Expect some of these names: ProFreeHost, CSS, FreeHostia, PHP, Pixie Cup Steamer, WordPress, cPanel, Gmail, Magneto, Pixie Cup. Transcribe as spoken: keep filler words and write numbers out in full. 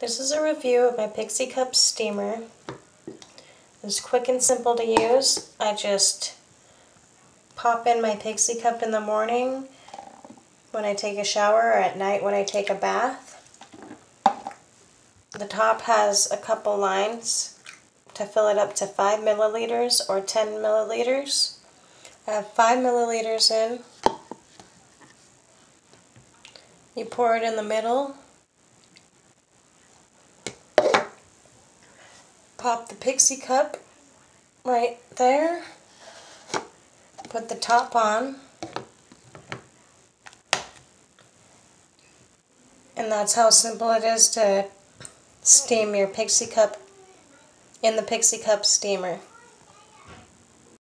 This is a review of my Pixie Cup steamer. It's quick and simple to use. I just pop in my Pixie Cup in the morning when I take a shower or at night when I take a bath. The top has a couple lines to fill it up to five milliliters or ten milliliters. I have five milliliters in. You pour it in the middle. Pop the Pixie Cup right there. Put the top on. And that's how simple it is to steam your Pixie Cup in the Pixie Cup steamer.